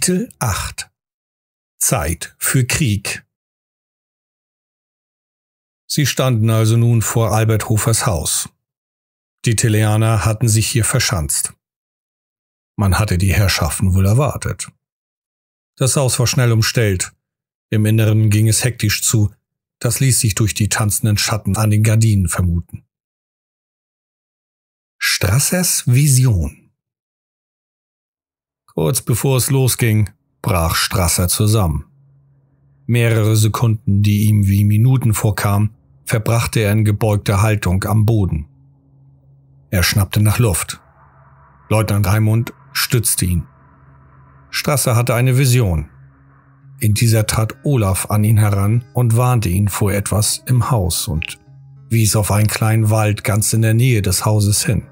Kapitel 8 Zeit für Krieg. Sie standen also nun vor Albert Hofers Haus. Die Teleaner hatten sich hier verschanzt. Man hatte die Herrschaften wohl erwartet. Das Haus war schnell umstellt. Im Inneren ging es hektisch zu. Das ließ sich durch die tanzenden Schatten an den Gardinen vermuten. Strassers Vision. Kurz bevor es losging, brach Strasser zusammen. Mehrere Sekunden, die ihm wie Minuten vorkamen, verbrachte er in gebeugter Haltung am Boden. Er schnappte nach Luft. Leutnant Raimund stützte ihn. Strasser hatte eine Vision. In dieser trat Olaf an ihn heran und warnte ihn vor etwas im Haus und wies auf einen kleinen Wald ganz in der Nähe des Hauses hin.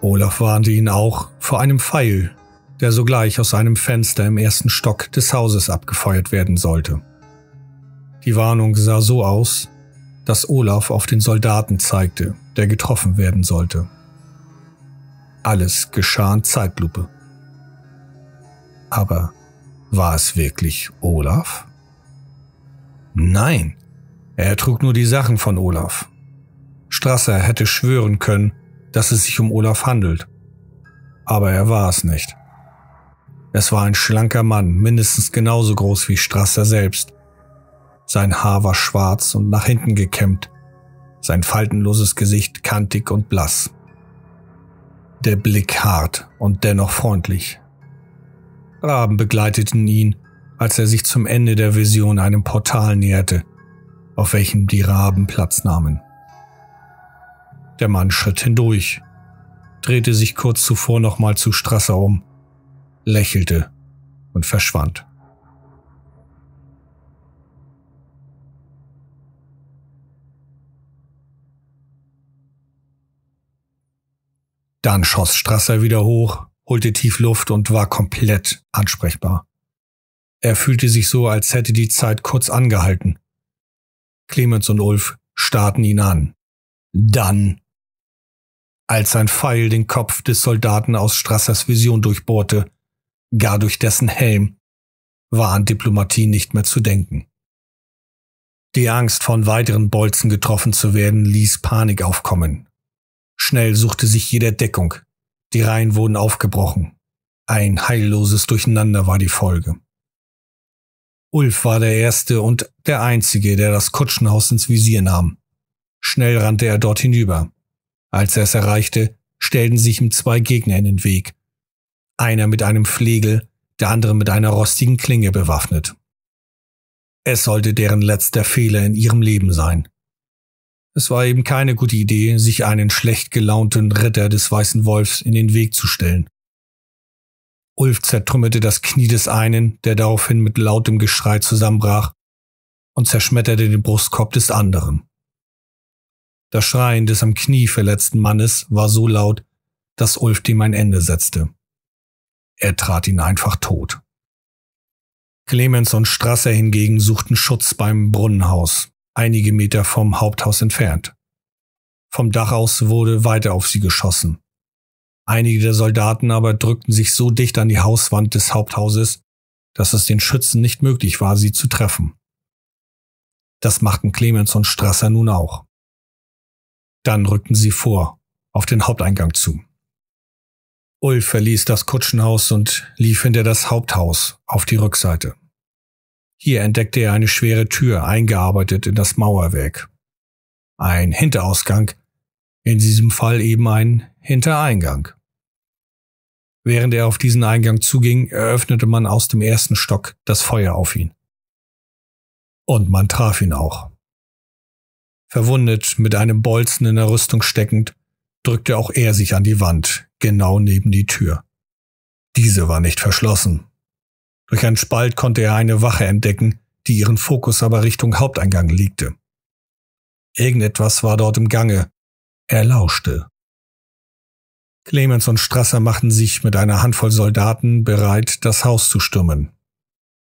Olaf warnte ihn auch vor einem Pfeil, der sogleich aus einem Fenster im ersten Stock des Hauses abgefeuert werden sollte. Die Warnung sah so aus, dass Olaf auf den Soldaten zeigte, der getroffen werden sollte. Alles geschah in Zeitlupe. Aber war es wirklich Olaf? Nein, er trug nur die Sachen von Olaf. Strasser hätte schwören können, dass es sich um Olaf handelt. Aber er war es nicht. Es war ein schlanker Mann, mindestens genauso groß wie Strasser selbst. Sein Haar war schwarz und nach hinten gekämmt, sein faltenloses Gesicht kantig und blass. Der Blick hart und dennoch freundlich. Raben begleiteten ihn, als er sich zum Ende der Vision einem Portal näherte, auf welchem die Raben Platz nahmen. Der Mann schritt hindurch, drehte sich kurz zuvor nochmal zu Strasser um, lächelte und verschwand. Dann schoss Strasser wieder hoch, holte tief Luft und war komplett ansprechbar. Er fühlte sich so, als hätte die Zeit kurz angehalten. Clemens und Ulf starrten ihn an. Dann, als ein Pfeil den Kopf des Soldaten aus Strassers Vision durchbohrte, gar durch dessen Helm, war an Diplomatie nicht mehr zu denken. Die Angst, von weiteren Bolzen getroffen zu werden, ließ Panik aufkommen. Schnell suchte sich jeder Deckung. Die Reihen wurden aufgebrochen. Ein heilloses Durcheinander war die Folge. Ulf war der Erste und der Einzige, der das Kutschenhaus ins Visier nahm. Schnell rannte er dort hinüber. Als er es erreichte, stellten sich ihm zwei Gegner in den Weg. Einer mit einem Flegel, der andere mit einer rostigen Klinge bewaffnet. Es sollte deren letzter Fehler in ihrem Leben sein. Es war eben keine gute Idee, sich einen schlecht gelaunten Ritter des Weißen Wolfs in den Weg zu stellen. Ulf zertrümmerte das Knie des einen, der daraufhin mit lautem Geschrei zusammenbrach, und zerschmetterte den Brustkorb des anderen. Das Schreien des am Knie verletzten Mannes war so laut, dass Ulf dem ein Ende setzte. Er trat ihn einfach tot. Clemens und Strasser hingegen suchten Schutz beim Brunnenhaus, einige Meter vom Haupthaus entfernt. Vom Dach aus wurde weiter auf sie geschossen. Einige der Soldaten aber drückten sich so dicht an die Hauswand des Haupthauses, dass es den Schützen nicht möglich war, sie zu treffen. Das machten Clemens und Strasser nun auch. Dann rückten sie vor, auf den Haupteingang zu. Ulf verließ das Kutschenhaus und lief hinter das Haupthaus auf die Rückseite. Hier entdeckte er eine schwere Tür, eingearbeitet in das Mauerwerk. Ein Hinterausgang, in diesem Fall eben ein Hintereingang. Während er auf diesen Eingang zuging, eröffnete man aus dem ersten Stock das Feuer auf ihn. Und man traf ihn auch. Verwundet, mit einem Bolzen in der Rüstung steckend, drückte auch er sich an die Wand, genau neben die Tür. Diese war nicht verschlossen. Durch einen Spalt konnte er eine Wache entdecken, die ihren Fokus aber Richtung Haupteingang legte. Irgendetwas war dort im Gange. Er lauschte. Clemens und Strasser machten sich mit einer Handvoll Soldaten bereit, das Haus zu stürmen.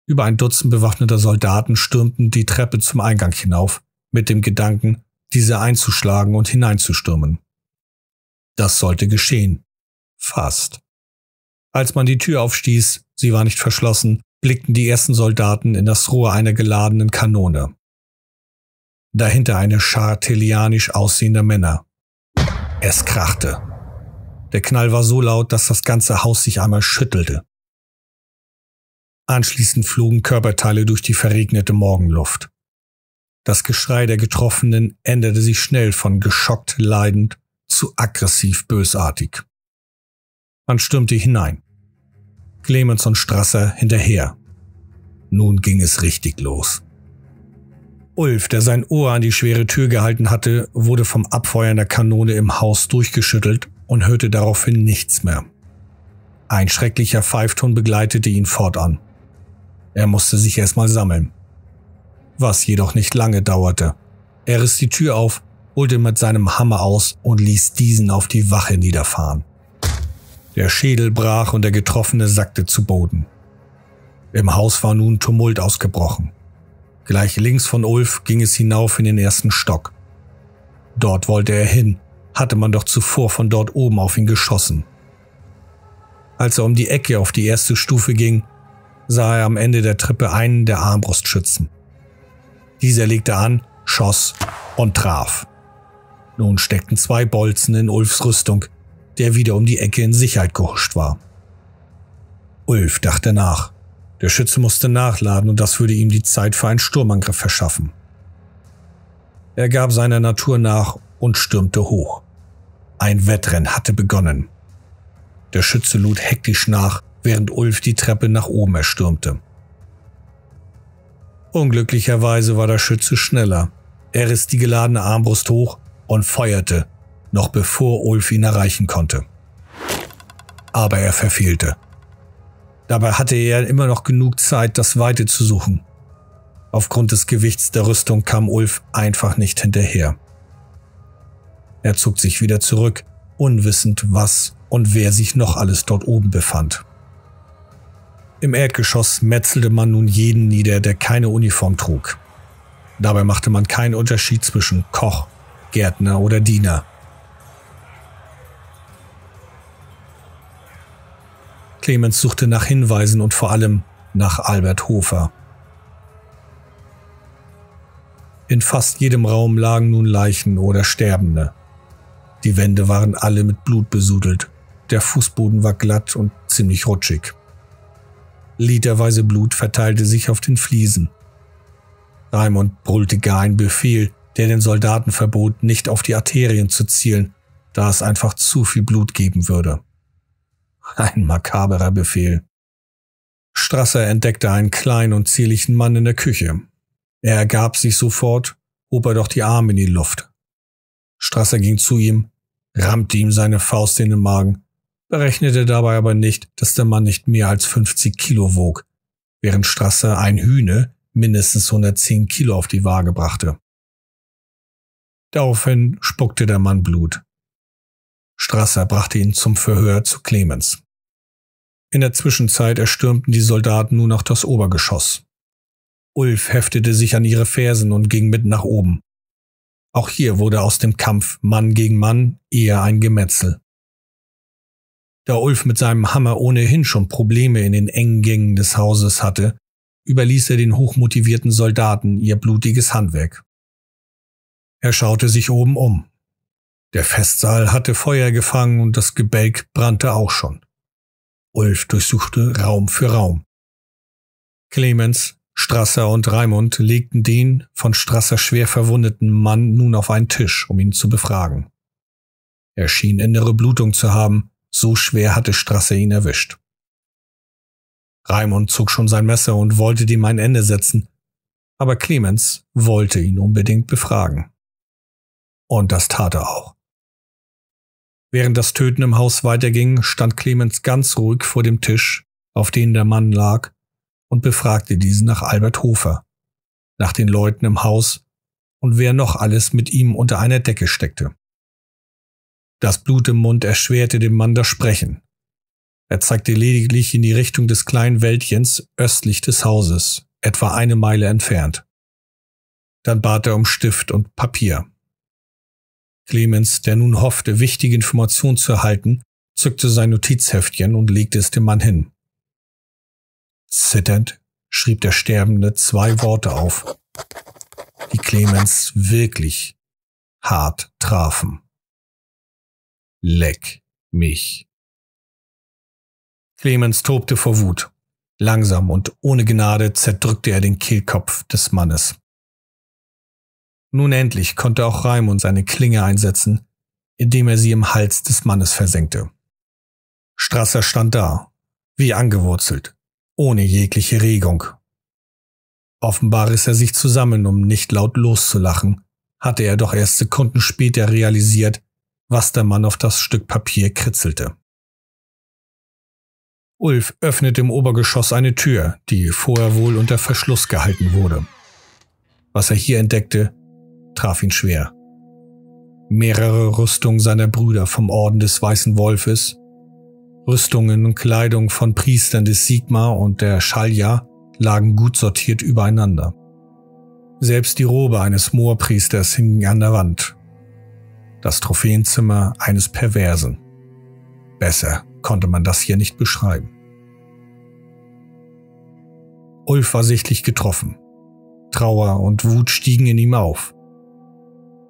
Über ein Dutzend bewaffneter Soldaten stürmten die Treppe zum Eingang hinauf, mit dem Gedanken, diese einzuschlagen und hineinzustürmen. Das sollte geschehen. Fast. Als man die Tür aufstieß, sie war nicht verschlossen, blickten die ersten Soldaten in das Rohr einer geladenen Kanone. Dahinter eine Schar telianisch aussehender Männer. Es krachte. Der Knall war so laut, dass das ganze Haus sich einmal schüttelte. Anschließend flogen Körperteile durch die verregnete Morgenluft. Das Geschrei der Getroffenen änderte sich schnell von geschockt leidend zu aggressiv bösartig. Man stürmte hinein. Clemens und Strasser hinterher. Nun ging es richtig los. Ulf, der sein Ohr an die schwere Tür gehalten hatte, wurde vom Abfeuern der Kanone im Haus durchgeschüttelt und hörte daraufhin nichts mehr. Ein schrecklicher Pfeifton begleitete ihn fortan. Er musste sich erstmal sammeln. Was jedoch nicht lange dauerte. Er riss die Tür auf, holte mit seinem Hammer aus und ließ diesen auf die Wache niederfahren. Der Schädel brach und der Getroffene sackte zu Boden. Im Haus war nun Tumult ausgebrochen. Gleich links von Ulf ging es hinauf in den ersten Stock. Dort wollte er hin, hatte man doch zuvor von dort oben auf ihn geschossen. Als er um die Ecke auf die erste Stufe ging, sah er am Ende der Treppe einen der Armbrustschützen. Dieser legte an, schoss und traf. Nun steckten zwei Bolzen in Ulfs Rüstung, der wieder um die Ecke in Sicherheit gehuscht war. Ulf dachte nach. Der Schütze musste nachladen und das würde ihm die Zeit für einen Sturmangriff verschaffen. Er gab seiner Natur nach und stürmte hoch. Ein Wettrennen hatte begonnen. Der Schütze lud hektisch nach, während Ulf die Treppe nach oben erstürmte. Unglücklicherweise war der Schütze schneller. Er riss die geladene Armbrust hoch und feuerte, noch bevor Ulf ihn erreichen konnte. Aber er verfehlte. Dabei hatte er immer noch genug Zeit, das Weite zu suchen. Aufgrund des Gewichts der Rüstung kam Ulf einfach nicht hinterher. Er zog sich wieder zurück, unwissend, was und wer sich noch alles dort oben befand. Im Erdgeschoss metzelte man nun jeden nieder, der keine Uniform trug. Dabei machte man keinen Unterschied zwischen Koch, Gärtner oder Diener. Clemens suchte nach Hinweisen und vor allem nach Albert Hofer. In fast jedem Raum lagen nun Leichen oder Sterbende. Die Wände waren alle mit Blut besudelt, der Fußboden war glatt und ziemlich rutschig. Literweise Blut verteilte sich auf den Fliesen. Raimund brüllte gar einen Befehl, der den Soldaten verbot, nicht auf die Arterien zu zielen, da es einfach zu viel Blut geben würde. Ein makaberer Befehl. Strasser entdeckte einen kleinen und zierlichen Mann in der Küche. Er ergab sich sofort, hob er doch die Arme in die Luft. Strasser ging zu ihm, rammte ihm seine Faust in den Magen, berechnete dabei aber nicht, dass der Mann nicht mehr als 50 Kilo wog, während Strasser ein Hühne mindestens 110 Kilo auf die Waage brachte. Daraufhin spuckte der Mann Blut. Strasser brachte ihn zum Verhör zu Clemens. In der Zwischenzeit erstürmten die Soldaten nun auch das Obergeschoss. Ulf heftete sich an ihre Fersen und ging mit nach oben. Auch hier wurde aus dem Kampf Mann gegen Mann eher ein Gemetzel. Da Ulf mit seinem Hammer ohnehin schon Probleme in den engen Gängen des Hauses hatte, überließ er den hochmotivierten Soldaten ihr blutiges Handwerk. Er schaute sich oben um. Der Festsaal hatte Feuer gefangen und das Gebälk brannte auch schon. Ulf durchsuchte Raum für Raum. Clemens, Strasser und Raimund legten den von Strasser schwer verwundeten Mann nun auf einen Tisch, um ihn zu befragen. Er schien innere Blutung zu haben, so schwer hatte Strasser ihn erwischt. Raimund zog schon sein Messer und wollte dem ein Ende setzen, aber Clemens wollte ihn unbedingt befragen. Und das tat er auch. Während das Töten im Haus weiterging, stand Clemens ganz ruhig vor dem Tisch, auf dem der Mann lag, und befragte diesen nach Albert Hofer, nach den Leuten im Haus und wer noch alles mit ihm unter einer Decke steckte. Das Blut im Mund erschwerte dem Mann das Sprechen. Er zeigte lediglich in die Richtung des kleinen Wäldchens östlich des Hauses, etwa eine Meile entfernt. Dann bat er um Stift und Papier. Clemens, der nun hoffte, wichtige Informationen zu erhalten, zückte sein Notizheftchen und legte es dem Mann hin. Zitternd schrieb der Sterbende 2 Worte auf, die Clemens wirklich hart trafen. Leck mich. Clemens tobte vor Wut. Langsam und ohne Gnade zerdrückte er den Kehlkopf des Mannes. Nun endlich konnte auch Raimund seine Klinge einsetzen, indem er sie im Hals des Mannes versenkte. Strasser stand da, wie angewurzelt, ohne jegliche Regung. Offenbar riss er sich zusammen, um nicht laut loszulachen, hatte er doch erst Sekunden später realisiert, was der Mann auf das Stück Papier kritzelte. Ulf öffnete im Obergeschoss eine Tür, die vorher wohl unter Verschluss gehalten wurde. Was er hier entdeckte, traf ihn schwer. Mehrere Rüstungen seiner Brüder vom Orden des Weißen Wolfes, Rüstungen und Kleidung von Priestern des Sigmar und der Shalya lagen gut sortiert übereinander. Selbst die Robe eines Moorpriesters hingen an der Wand. Das Trophäenzimmer eines Perversen. Besser konnte man das hier nicht beschreiben. Ulf war sichtlich getroffen. Trauer und Wut stiegen in ihm auf.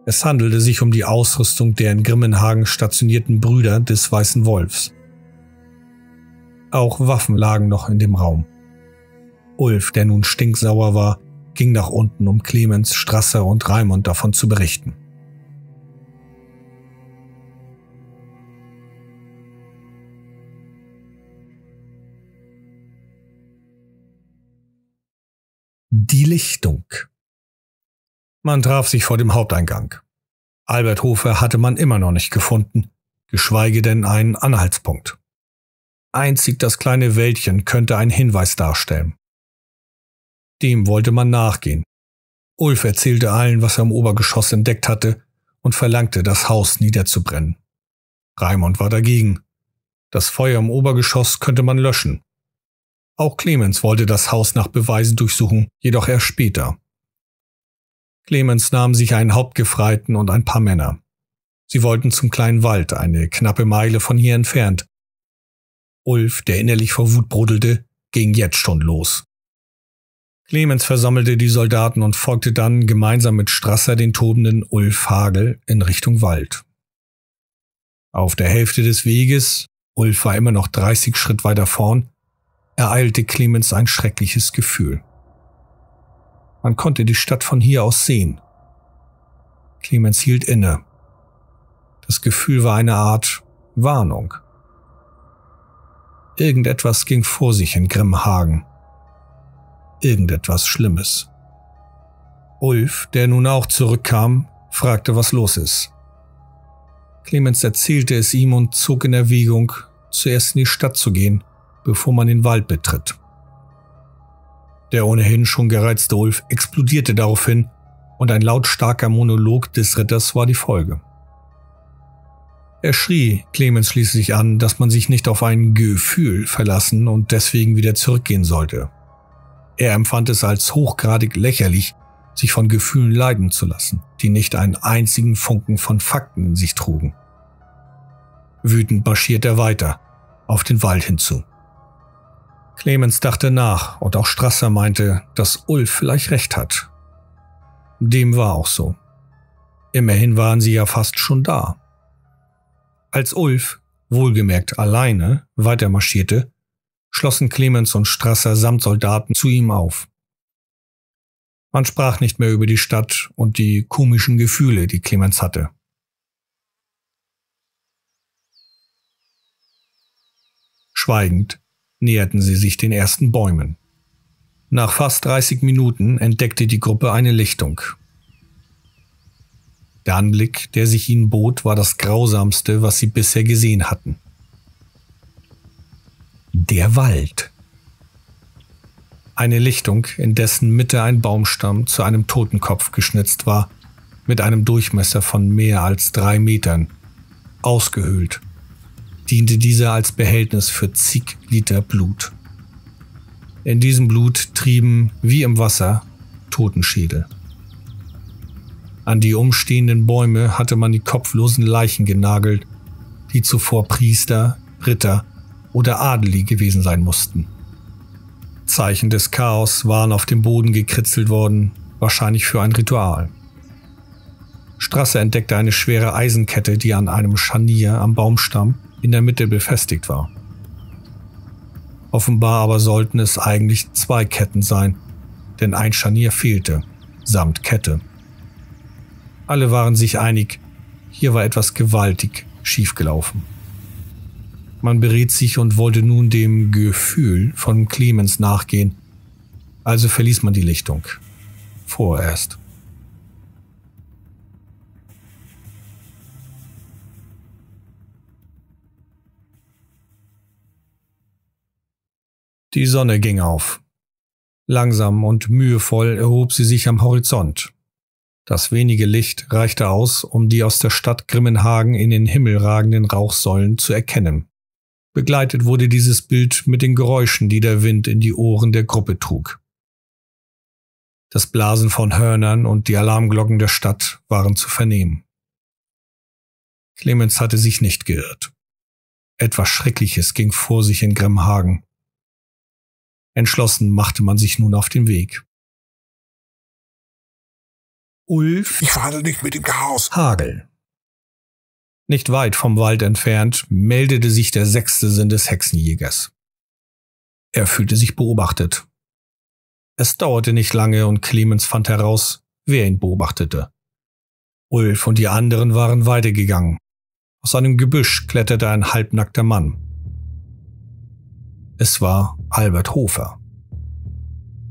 Es handelte sich um die Ausrüstung der in Grimmenhagen stationierten Brüder des Weißen Wolfs. Auch Waffen lagen noch in dem Raum. Ulf, der nun stinksauer war, ging nach unten, um Clemens, Strasser und Raimund davon zu berichten. Die Lichtung. Man traf sich vor dem Haupteingang. Albert Hofer hatte man immer noch nicht gefunden, geschweige denn einen Anhaltspunkt. Einzig das kleine Wäldchen könnte einen Hinweis darstellen. Dem wollte man nachgehen. Ulf erzählte allen, was er im Obergeschoss entdeckt hatte und verlangte, das Haus niederzubrennen. Raimund war dagegen. Das Feuer im Obergeschoss könnte man löschen. Auch Clemens wollte das Haus nach Beweisen durchsuchen, jedoch erst später. Clemens nahm sich einen Hauptgefreiten und ein paar Männer. Sie wollten zum kleinen Wald, eine knappe Meile von hier entfernt. Ulf, der innerlich vor Wut brodelte, ging jetzt schon los. Clemens versammelte die Soldaten und folgte dann gemeinsam mit Strasser den tobenden Ulf Hagel in Richtung Wald. Auf der Hälfte des Weges, Ulf war immer noch 30 Schritt weiter vorn, ereilte Clemens ein schreckliches Gefühl. Man konnte die Stadt von hier aus sehen. Clemens hielt inne. Das Gefühl war eine Art Warnung. Irgendetwas ging vor sich in Grimmenhagen. Irgendetwas Schlimmes. Ulf, der nun auch zurückkam, fragte, was los ist. Clemens erzählte es ihm und zog in Erwägung, zuerst in die Stadt zu gehen, bevor man den Wald betritt. Der ohnehin schon gereizte Ulf explodierte daraufhin und ein lautstarker Monolog des Ritters war die Folge. Er schrie Clemens schließlich an, dass man sich nicht auf ein Gefühl verlassen und deswegen wieder zurückgehen sollte. Er empfand es als hochgradig lächerlich, sich von Gefühlen leiden zu lassen, die nicht einen einzigen Funken von Fakten in sich trugen. Wütend marschierte er weiter, auf den Wald hinzu. Clemens dachte nach und auch Strasser meinte, dass Ulf vielleicht recht hat. Dem war auch so. Immerhin waren sie ja fast schon da. Als Ulf, wohlgemerkt alleine, weitermarschierte, schlossen Clemens und Strasser samt Soldaten zu ihm auf. Man sprach nicht mehr über die Stadt und die komischen Gefühle, die Clemens hatte. Schweigend näherten sie sich den ersten Bäumen. Nach fast 30 Minuten entdeckte die Gruppe eine Lichtung. Der Anblick, der sich ihnen bot, war das Grausamste, was sie bisher gesehen hatten. Der Wald. Eine Lichtung, in dessen Mitte ein Baumstamm zu einem Totenkopf geschnitzt war, mit einem Durchmesser von mehr als 3 Metern, ausgehöhlt, diente dieser als Behältnis für zig Liter Blut. In diesem Blut trieben, wie im Wasser, Totenschädel. An die umstehenden Bäume hatte man die kopflosen Leichen genagelt, die zuvor Priester, Ritter oder Adelig gewesen sein mussten. Zeichen des Chaos waren auf dem Boden gekritzelt worden, wahrscheinlich für ein Ritual. Strasser entdeckte eine schwere Eisenkette, die an einem Scharnier am Baumstamm in der Mitte befestigt war. Offenbar aber sollten es eigentlich zwei Ketten sein, denn ein Scharnier fehlte, samt Kette. Alle waren sich einig, hier war etwas gewaltig schiefgelaufen. Man beriet sich und wollte nun dem Gefühl von Clemens nachgehen, also verließ man die Lichtung. Vorerst. Die Sonne ging auf. Langsam und mühevoll erhob sie sich am Horizont. Das wenige Licht reichte aus, um die aus der Stadt Grimmenhagen in den Himmel ragenden Rauchsäulen zu erkennen. Begleitet wurde dieses Bild mit den Geräuschen, die der Wind in die Ohren der Gruppe trug. Das Blasen von Hörnern und die Alarmglocken der Stadt waren zu vernehmen. Clemens hatte sich nicht geirrt. Etwas Schreckliches ging vor sich in Grimmenhagen. Entschlossen machte man sich nun auf den Weg. Ulf Ich verhandle nicht mit dem Chaos. Hagel. Nicht weit vom Wald entfernt meldete sich der sechste Sinn des Hexenjägers. Er fühlte sich beobachtet. Es dauerte nicht lange und Clemens fand heraus, wer ihn beobachtete. Ulf und die anderen waren weitergegangen. Aus einem Gebüsch kletterte ein halbnackter Mann. Es war Albert Hofer.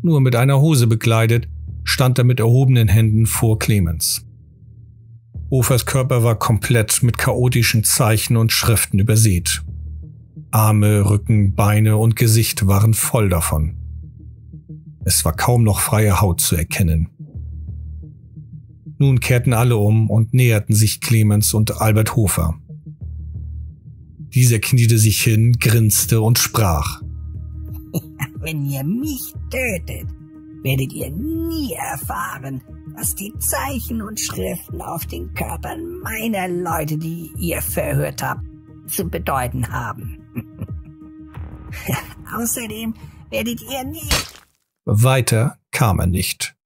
Nur mit einer Hose bekleidet, stand er mit erhobenen Händen vor Clemens. Hofers Körper war komplett mit chaotischen Zeichen und Schriften übersät. Arme, Rücken, Beine und Gesicht waren voll davon. Es war kaum noch freie Haut zu erkennen. Nun kehrten alle um und näherten sich Clemens und Albert Hofer. Dieser kniete sich hin, grinste und sprach. Wenn ihr mich tötet, werdet ihr nie erfahren, was die Zeichen und Schriften auf den Körpern meiner Leute, die ihr verhört habt, zu bedeuten haben. Außerdem werdet ihr nie... Weiter kam er nicht.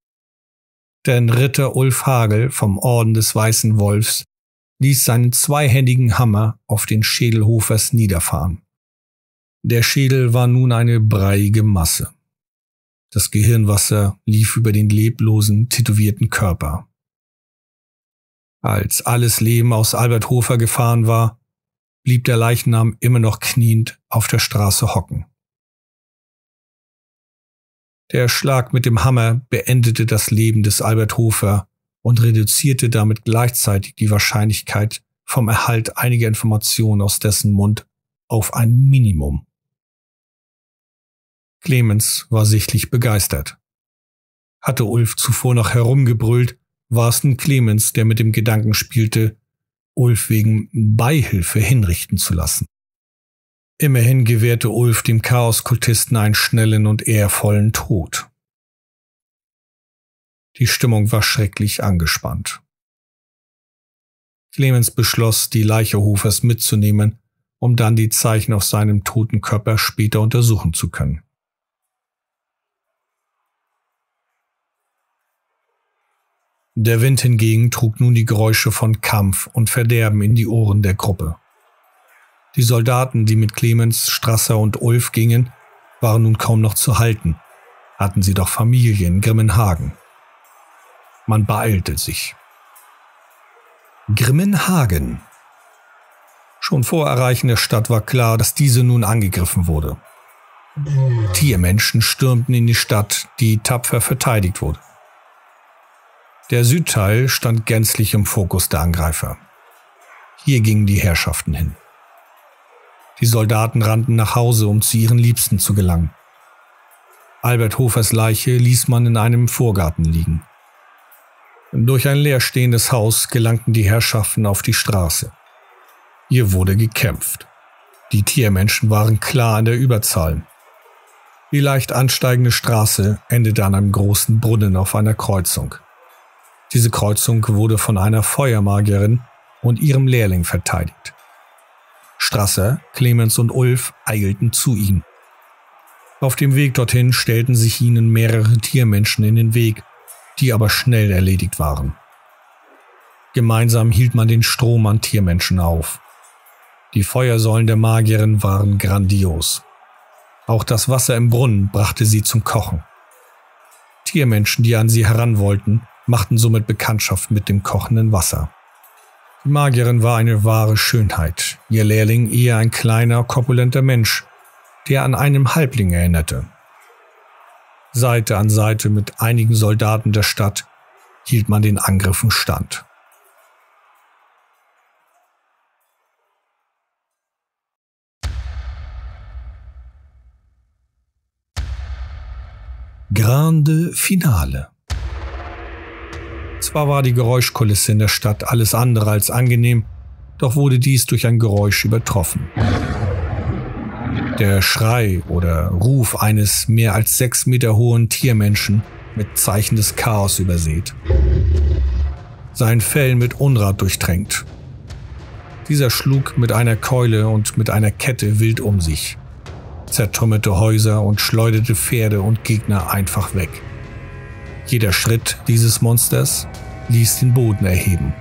Denn Ritter Ulf Hagel vom Orden des Weißen Wolfs ließ seinen zweihändigen Hammer auf den Schädel Hofers niederfahren. Der Schädel war nun eine breiige Masse. Das Gehirnwasser lief über den leblosen, tätowierten Körper. Als alles Leben aus Albert Hofer gefahren war, blieb der Leichnam immer noch kniend auf der Straße hocken. Der Schlag mit dem Hammer beendete das Leben des Albert Hofer und reduzierte damit gleichzeitig die Wahrscheinlichkeit vom Erhalt einiger Informationen aus dessen Mund auf ein Minimum. Clemens war sichtlich begeistert. Hatte Ulf zuvor noch herumgebrüllt, war es nun Clemens, der mit dem Gedanken spielte, Ulf wegen Beihilfe hinrichten zu lassen. Immerhin gewährte Ulf dem Chaoskultisten einen schnellen und ehrvollen Tod. Die Stimmung war schrecklich angespannt. Clemens beschloss, die Leiche Hofers mitzunehmen, um dann die Zeichen auf seinem toten Körper später untersuchen zu können. Der Wind hingegen trug nun die Geräusche von Kampf und Verderben in die Ohren der Gruppe. Die Soldaten, die mit Clemens, Strasser und Ulf gingen, waren nun kaum noch zu halten, hatten sie doch Familie in Grimmenhagen. Man beeilte sich. Grimmenhagen. Schon vor Erreichen der Stadt war klar, dass diese nun angegriffen wurde. Tiermenschen stürmten in die Stadt, die tapfer verteidigt wurde. Der Südteil stand gänzlich im Fokus der Angreifer. Hier gingen die Herrschaften hin. Die Soldaten rannten nach Hause, um zu ihren Liebsten zu gelangen. Albert Hofers Leiche ließ man in einem Vorgarten liegen. Durch ein leerstehendes Haus gelangten die Herrschaften auf die Straße. Hier wurde gekämpft. Die Tiermenschen waren klar in der Überzahl. Die leicht ansteigende Straße endete an einem großen Brunnen auf einer Kreuzung. Diese Kreuzung wurde von einer Feuermagierin und ihrem Lehrling verteidigt. Strasser, Clemens und Ulf eilten zu ihm. Auf dem Weg dorthin stellten sich ihnen mehrere Tiermenschen in den Weg, die aber schnell erledigt waren. Gemeinsam hielt man den Strom an Tiermenschen auf. Die Feuersäulen der Magierin waren grandios. Auch das Wasser im Brunnen brachte sie zum Kochen. Tiermenschen, die an sie heran wollten, machten somit Bekanntschaft mit dem kochenden Wasser. Die Magierin war eine wahre Schönheit, ihr Lehrling eher ein kleiner, korpulenter Mensch, der an einem Halbling erinnerte. Seite an Seite mit einigen Soldaten der Stadt hielt man den Angriffen stand. Grande Finale. Zwar war die Geräuschkulisse in der Stadt alles andere als angenehm, doch wurde dies durch ein Geräusch übertroffen. Der Schrei oder Ruf eines mehr als 6 Meter hohen Tiermenschen mit Zeichen des Chaos übersät. Sein Fell mit Unrat durchtränkt. Dieser schlug mit einer Keule und mit einer Kette wild um sich, zertrümmerte Häuser und schleuderte Pferde und Gegner einfach weg. Jeder Schritt dieses Monsters ließ den Boden erheben.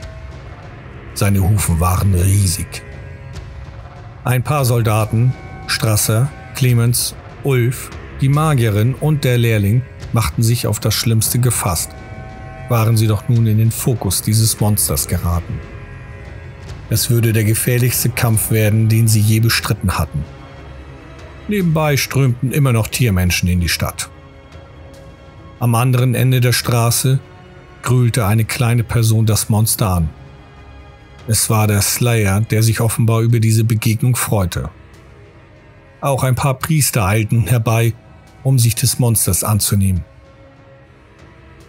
Seine Hufe waren riesig. Ein paar Soldaten, Strasser, Clemens, Ulf, die Magierin und der Lehrling machten sich auf das Schlimmste gefasst, waren sie doch nun in den Fokus dieses Monsters geraten. Es würde der gefährlichste Kampf werden, den sie je bestritten hatten. Nebenbei strömten immer noch Tiermenschen in die Stadt. Am anderen Ende der Straße grühlte eine kleine Person das Monster an. Es war der Slayer, der sich offenbar über diese Begegnung freute. Auch ein paar Priester eilten herbei, um sich des Monsters anzunehmen.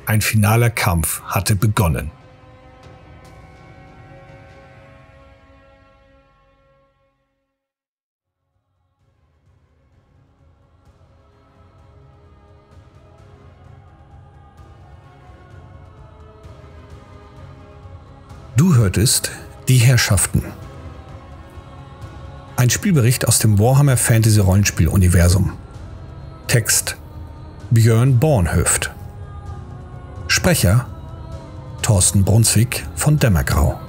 Ein finaler Kampf hatte begonnen. Du hörtest Die Herrschaften. Ein Spielbericht aus dem Warhammer Fantasy Rollenspiel Universum. Text: Björn Bornhöft. Sprecher: Thorsten Brunswick von Dämmergrau.